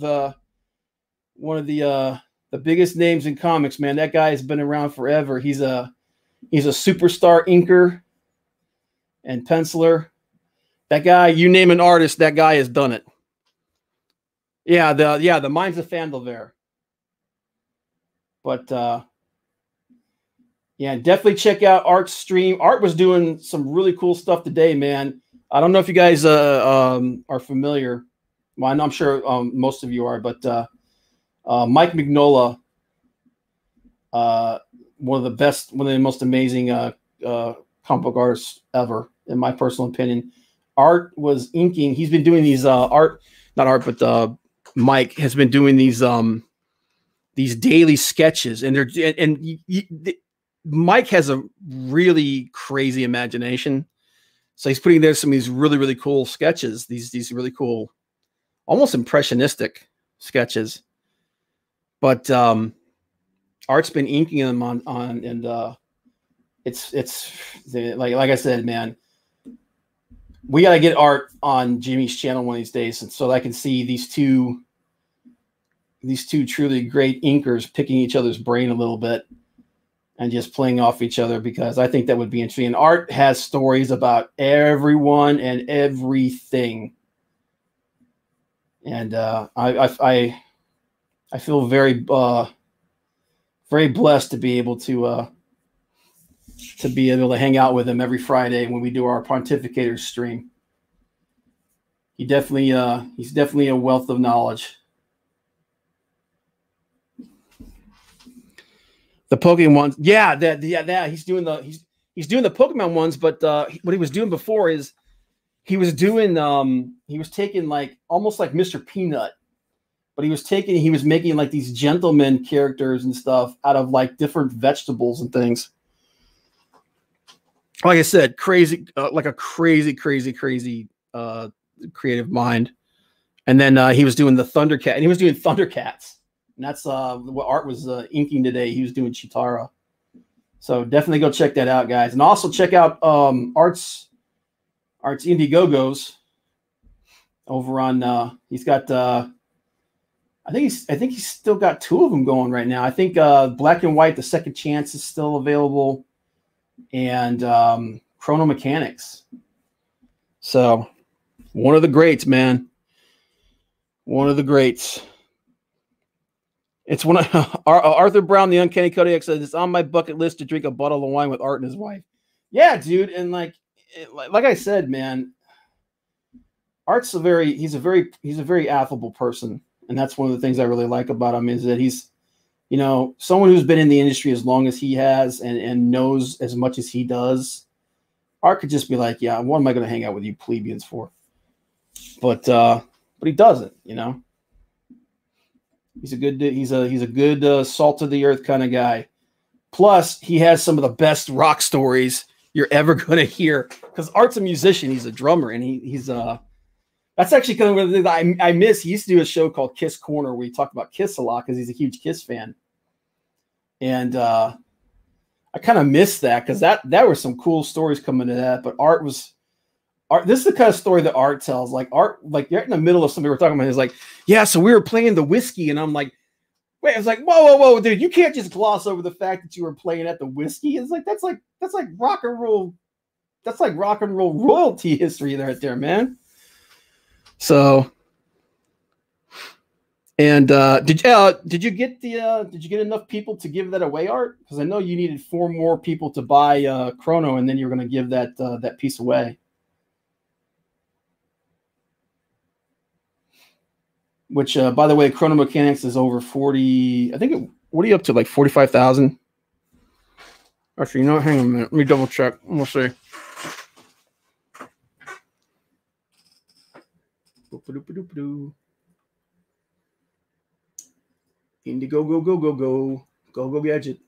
the biggest names in comics, man. That guy has been around forever. He's a superstar inker and penciler. That guy, you name an artist, that guy has done it. Yeah, the Mines of Phandelver. But yeah, definitely check out Art's stream. Art was doing some really cool stuff today, man. I don't know if you guys are familiar. Well, I'm sure most of you are, but Mike Mignola, one of the most amazing comic book artists ever, in my personal opinion. Art was inking. He's been doing these Mike has been doing these daily sketches, and Mike has a really crazy imagination. So he's putting there some of these really, really cool sketches, these really cool, almost impressionistic sketches, but, Art's been inking them and it's like I said, man, we got to get Art on Jimmy's channel one of these days. And so I can see these two truly great inkers picking each other's brain a little bit and just playing off each other, because I think that would be interesting. And Art has stories about everyone and everything. And I feel very, very blessed to be able to hang out with him every Friday when we do our Pontificators stream. He definitely, he's definitely a wealth of knowledge. The Pokemon ones, yeah, he's doing the Pokemon ones, but what he was doing before is he was taking like almost like Mr. Peanut, but he was making like these gentleman characters and stuff out of like different vegetables and things. Like I said, crazy, like a crazy creative mind. And then he was doing the Thundercat, and he was doing Thundercats. And that's what Art was inking today. He was doing Chitara. So definitely go check that out, guys. And also check out Art's Indiegogos over on he's got I think he's still got 2 of them going right now. I think Black and White, The Second Chance is still available, and Chrono Mechanics. So one of the greats, man. One of the greats. It's one of Arthur Brown, the Uncanny Kodiak, says it's on my bucket list to drink a bottle of wine with Art and his wife. Yeah, dude, and like I said, man, Art's he's a very affable person, and that's one of the things I really like about him, is that he's you know, someone who's been in the industry as long as he has and knows as much as he does, Art could just be like, yeah, what am I going to hang out with you plebeians for? But he doesn't, you know. He's a good, he's a good salt of the earth kind of guy. Plus, he has some of the best rock stories you're ever going to hear, because Art's a musician. He's a drummer, and he's that's actually kind of one of the things I miss. He used to do a show called Kiss Corner where he talked about Kiss a lot because he's a huge Kiss fan. And I kind of miss that because that were some cool stories coming to that. But Art, this is the kind of story that Art tells. Like, you're in the middle of something we're talking about. He's like, yeah, so we were playing the whiskey. And I'm like, wait, I was like, whoa, whoa, whoa, dude, you can't just gloss over the fact that you were playing at the whiskey. It's like, that's like rock and roll. That's like rock and roll royalty history right there, man. So, and did you get enough people to give that away, Art? Because I know you needed 4 more people to buy Chrono, and then you're going to give that that piece away. Which, by the way, Chrono Mechanics is over 40. I think. What are you up to? Like 45,000. Actually, you know what? Hang on a minute. Let me double check. We'll see. Indigo, go, go, go, go, go, go, gadget.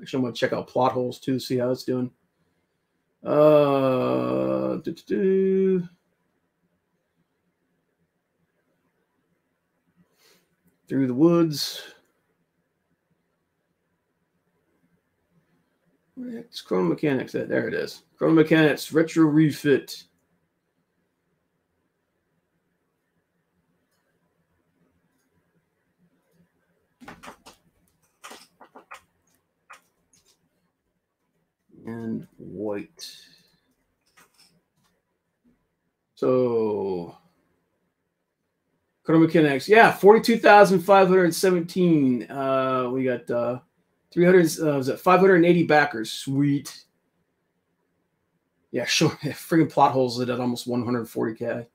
Actually, I'm gonna check out Plot Holes too, see how it's doing. Through the Woods. It's Chrono Mechanics. There it is. Chrono Mechanics Retro Refit. And white. So, Chrono Mechanics. Yeah, 42,517. We got... 580 backers. Sweet. Yeah, sure. Friggin' Plot Holes it at almost 140K.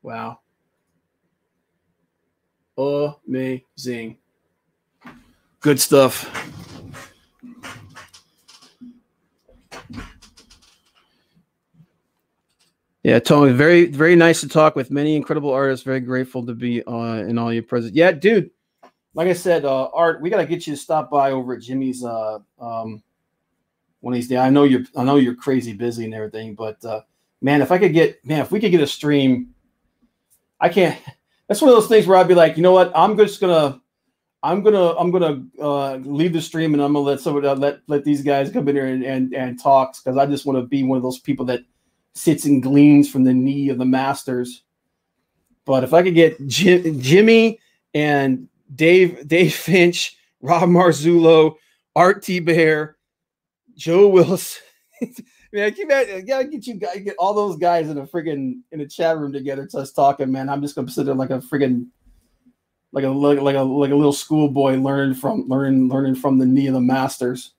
Wow. Amazing. Good stuff. Yeah, Tony, very, very nice to talk with. Many incredible artists. Very grateful to be in all your presence. Yeah, dude. Like I said, Art, we gotta get you to stop by over at Jimmy's one of these days. I know you're crazy busy and everything, but man, if we could get a stream, I can't. That's one of those things where I'd be like, you know what, I'm gonna leave the stream and I'm gonna let somebody let these guys come in here and talk, because I just want to be one of those people that sits and gleans from the knee of the masters. But if I could get Jimmy and Dave Finch, Rob Marzullo, Art the Bear, Joe Wills. Man, I gotta get all those guys in a chat room together, to us talking. Man, I'm just gonna sit there like a friggin' like a little schoolboy learning from the knee of the masters.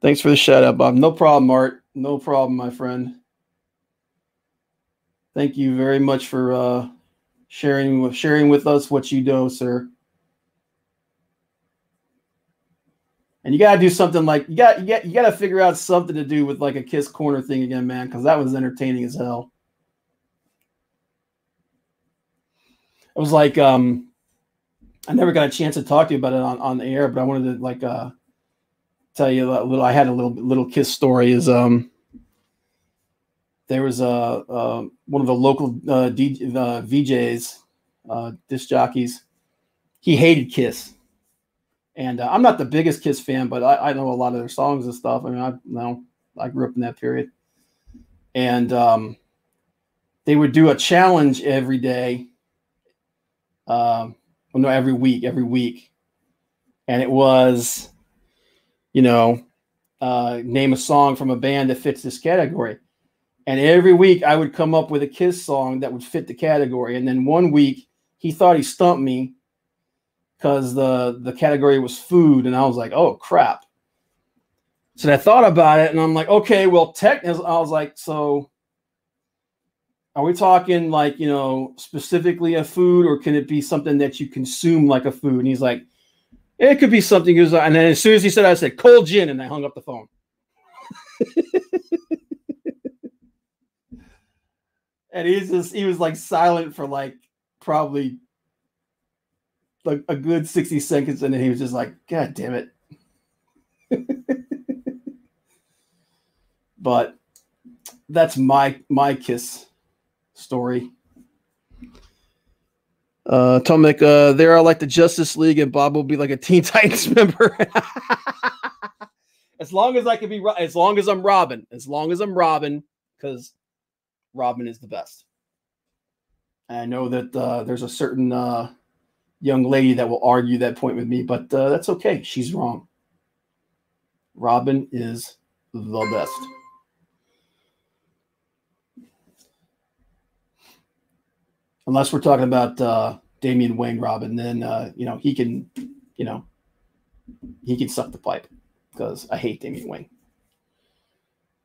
Thanks for the shout out, Bob. No problem, Art. No problem, my friend. Thank you very much for sharing with us what you know, sir. And you gotta do something like you gotta figure out something to do with like a Kiss Corner thing again, man, because that was entertaining as hell. It was like I never got a chance to talk to you about it on the air, but I wanted to like tell you a little. I had a little Kiss story. Is there was one of the local VJs, disc jockeys. He hated Kiss, and I'm not the biggest Kiss fan, but I know a lot of their songs and stuff. I mean, I grew up in that period, and they would do a challenge every day. Well, no, every week, and it was, you know, name a song from a band that fits this category. And every week I would come up with a Kiss song that would fit the category. And then one week he thought he stumped me because the category was food, and I was like, oh, crap. So I thought about it, and I'm like, okay, well, technically, I was like, so are we talking like, you know, specifically a food, or can it be something that you consume like a food? And he's like, it could be something. And then as soon as he said, I said, cold gin, and I hung up the phone. And he's just, he was like silent for like probably like a good 60 seconds. And then he was just like, God damn it. But that's my Kiss story. Tomek, there are like the Justice League, and Bob will be like a Teen Titans member. As long as I can be, as long as I'm Robin, because Robin is the best. And I know that there's a certain young lady that will argue that point with me, but that's okay. She's wrong. Robin is the best. Unless we're talking about Damian Wayne Robin, then you know, he can, you know, he can suck the pipe, because I hate Damian Wayne.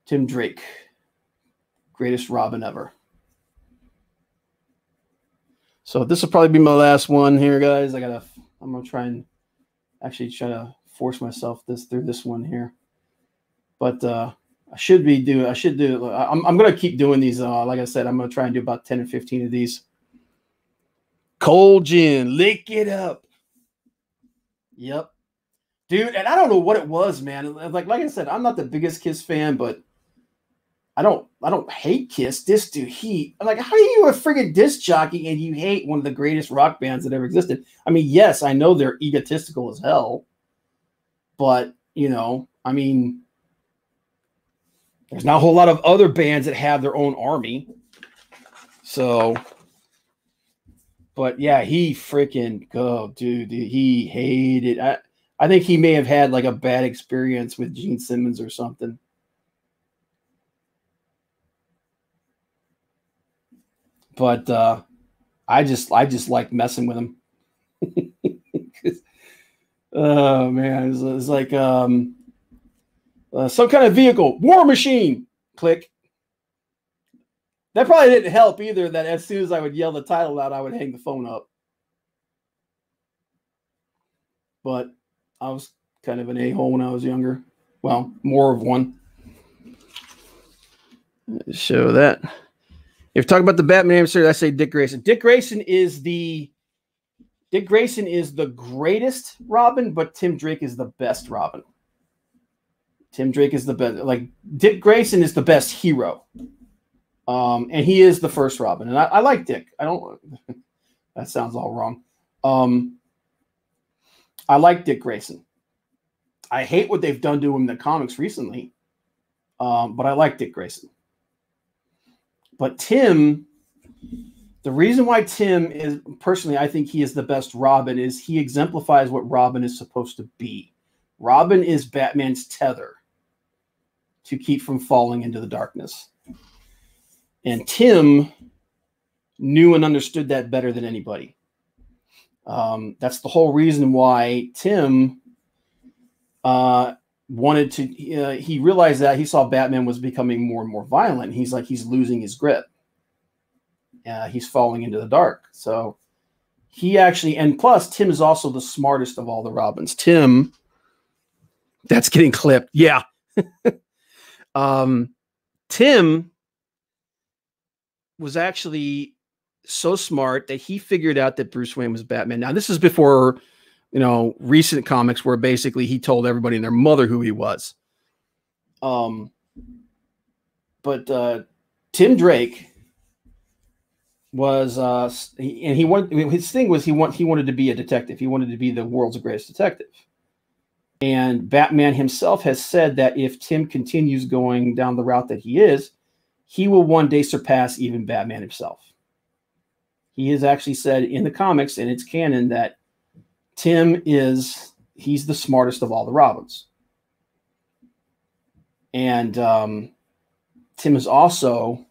Tim Drake, greatest Robin ever. So this will probably be my last one here, guys. I'm gonna try and actually try to force myself through this one here, but I'm gonna keep doing these. Like I said, I'm gonna try and do about 10 or 15 of these. Cold gin, lick it up. Yep. Dude, and I don't know what it was, man. Like I said, I'm not the biggest Kiss fan, but I don't hate Kiss. This dude, I'm like, how are you a friggin' disc jockey and you hate one of the greatest rock bands that ever existed? I mean, yes, I know they're egotistical as hell, but you know, I mean, there's not a whole lot of other bands that have their own army. So, but yeah, he freaking, oh, dude, he hated. I think he may have had like a bad experience with Gene Simmons or something. But I just like messing with him. Oh man, it's like some kind of vehicle, war machine. Click. That probably didn't help either. That as soon as I would yell the title out, I would hang the phone up. But I was kind of an a-hole when I was younger. Well, more of one. Let's show that. If talking about the Batman series, I say Dick Grayson. Dick Grayson is the greatest Robin, but Tim Drake is the best Robin. Tim Drake is the best. Like, Dick Grayson is the best hero, and he is the first Robin. And I like Dick. I don't. That sounds all wrong. I like Dick Grayson. I hate what they've done to him in the comics recently, but I like Dick Grayson. But Tim, the reason why Tim is, personally, I think he is the best Robin, is he exemplifies what Robin is supposed to be. Robin is Batman's tether to keep from falling into the darkness. And Tim knew and understood that better than anybody. That's the whole reason why Tim wanted to, he realized that he saw Batman was becoming more and more violent. He's like, he's losing his grip. He's falling into the dark. So he actually, and plus Tim is also the smartest of all the Robins. Tim, that's getting clipped. Yeah. Tim was actually so smart that he figured out that Bruce Wayne was Batman. Now, this is before, you know, recent comics where basically he told everybody and their mother who he was. Tim Drake was, his thing was he wanted to be a detective. He wanted to be the world's greatest detective. And Batman himself has said that if Tim continues going down the route that he is, he will one day surpass even Batman himself. He has actually said in the comics, and it's canon, that Tim is, he's the smartest of all the Robins. And Tim is also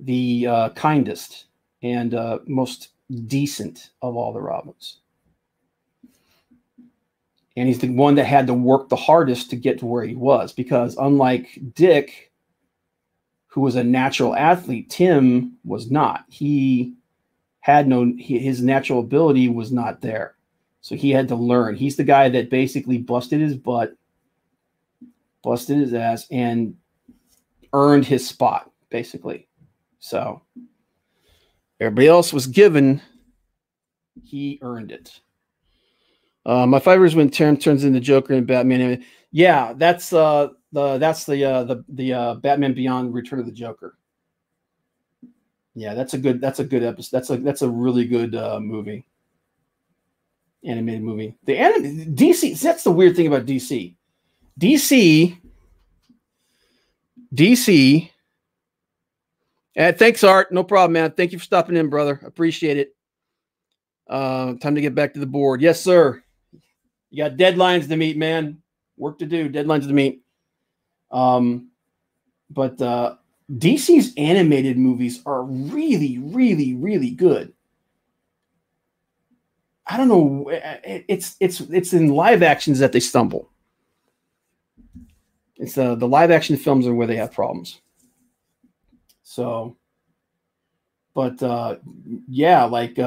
the kindest and most decent of all the Robins. And he's the one that had to work the hardest to get to where he was, because unlike Dick, who was a natural athlete, Tim was not. He had no, his natural ability was not there. So he had to learn. He's the guy that basically busted his butt, busted his ass, and earned his spot, basically. So everybody else was given, he earned it. My favorite is when Tim turns into Joker and Batman. Yeah, that's the Batman Beyond: Return of the Joker. Yeah, that's a good episode. That's a really good movie. Animated movie. DC. That's the weird thing about DC. DC. And thanks, Art. No problem, man. Thank you for stopping in, brother. Appreciate it. Time to get back to the board. Yes, sir. You got deadlines to meet, man. Work to do, deadlines to meet. But DC's animated movies are really, really, really good. I don't know. It's in live actions that they stumble. It's the live action films are where they have problems. So, but yeah, like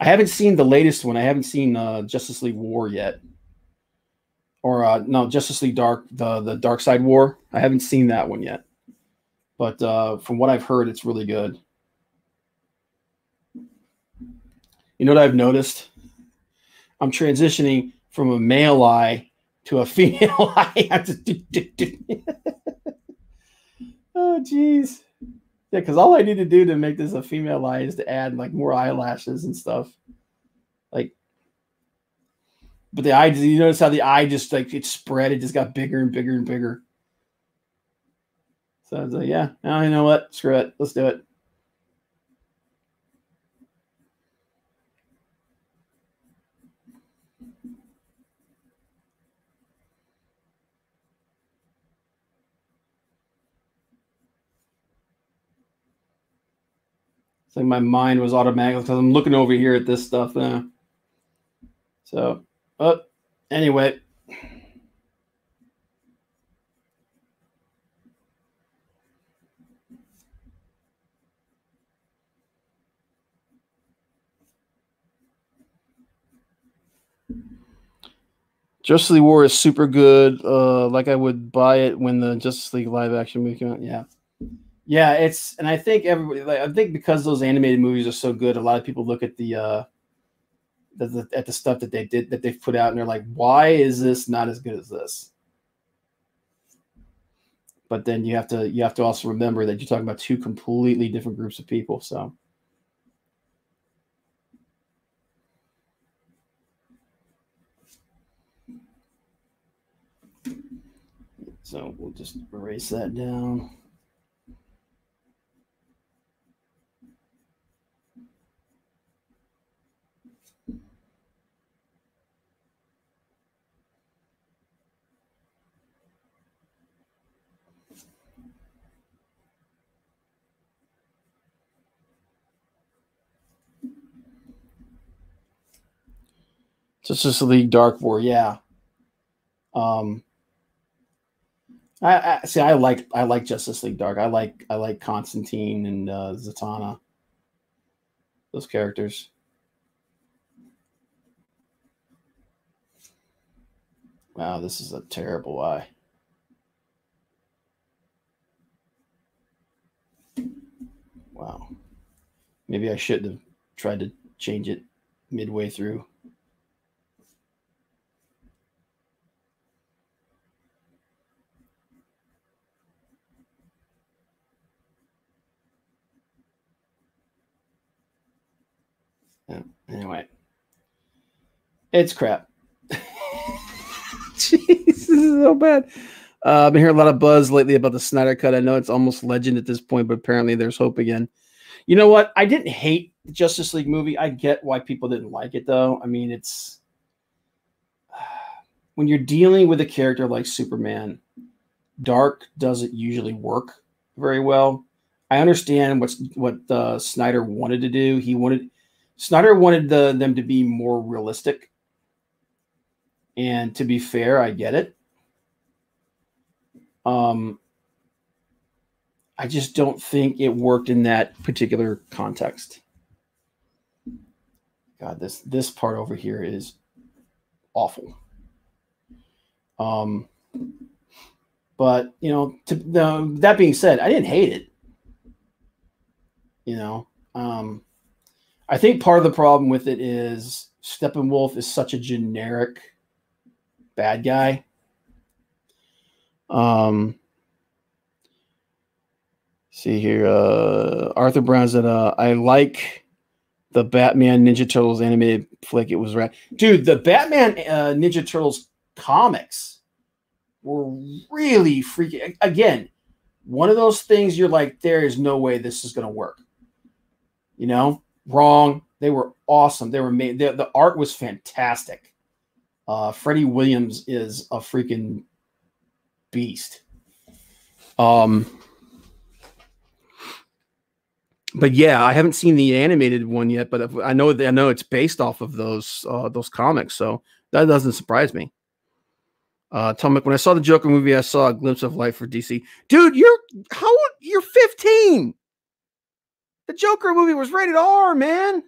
I haven't seen the latest one. I haven't seen Justice League War yet. Or no, Justice League Dark, the Dark Side War. I haven't seen that one yet, but from what I've heard, it's really good. You know what I've noticed? I'm transitioning from a male eye to a female eye. Oh, geez. Yeah, because all I need to do to make this a female eye is to add like more eyelashes and stuff. But the eye, you notice how the eye just like it spread. It just got bigger and bigger and bigger. So I was like, yeah, now you know what? Screw it. Let's do it. It's like my mind was automatic because I'm looking over here at this stuff now. So. But anyway, Justice League War is super good. Like I would buy it when the Justice League live action movie came out. Yeah. It's, and I think everybody, like, I think because those animated movies are so good, a lot of people look at the stuff that they did, that they've put out, and they're like, why is this not as good as this? But then you have to also remember that you're talking about two completely different groups of people. So we'll just erase that down. Justice League Dark War, yeah. I see. I like Justice League Dark. I like Constantine and Zatanna. Those characters. Wow, this is a terrible eye. Wow, maybe I shouldn't have tried to change it midway through. Anyway, it's crap. Jeez, this is so bad. I've been hearing a lot of buzz lately about the Snyder Cut. I know it's almost legend at this point, but apparently there's hope again. You know what? I didn't hate the Justice League movie. I get why people didn't like it, though. I mean, it's when you're dealing with a character like Superman, dark doesn't usually work very well. I understand what Snyder wanted to do. He wanted them to be more realistic. And to be fair, I get it. I just don't think it worked in that particular context. God, this part over here is awful. But you know, that being said, I didn't hate it. You know, I think part of the problem with it is Steppenwolf is such a generic bad guy. See here, Arthur Brown said, I like the Batman Ninja Turtles animated flick. It was right. Dude, the Batman Ninja Turtles comics were really freaking, again, one of those things you're like, there is no way this is going to work. You know, wrong. They were awesome. They were made. The art was fantastic. Freddie Williams is a freaking beast. But yeah, I haven't seen the animated one yet, but I know it's based off of those comics, so that doesn't surprise me. Tom, when I saw the Joker movie, I saw a glimpse of life for DC. Dude, you're 15. The Joker movie was rated R, man.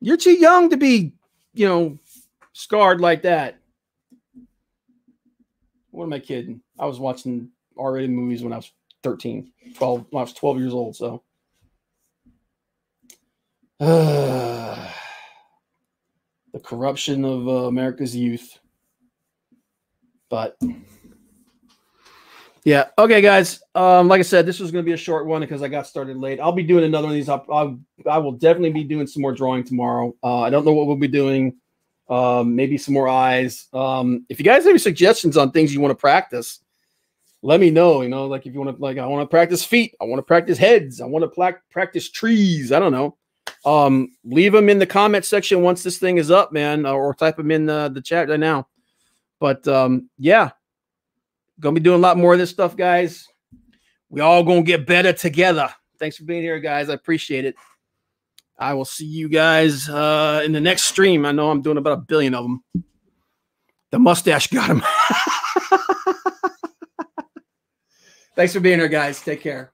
You're too young to be, you know, scarred like that. What am I kidding? I was watching R-rated movies when I was 12, when I was 12 years old, so. The corruption of America's youth. But, yeah. Okay, guys. Like I said, this was going to be a short one because I got started late. I'll be doing another one of these. I will definitely be doing some more drawing tomorrow. I don't know what we'll be doing. Maybe some more eyes. If you guys have any suggestions on things you want to practice, let me know. You know, like if you want to, like, I want to practice feet. I want to practice heads. I want to practice trees. I don't know. Leave them in the comment section once this thing is up, man, or type them in the chat right now. But yeah, gonna be doing a lot more of this stuff, guys. We all gonna get better together. Thanks for being here, guys. I appreciate it. I will see you guys in the next stream. I know I'm doing about 1 billion of them. The mustache got him. Thanks for being here, guys. Take care.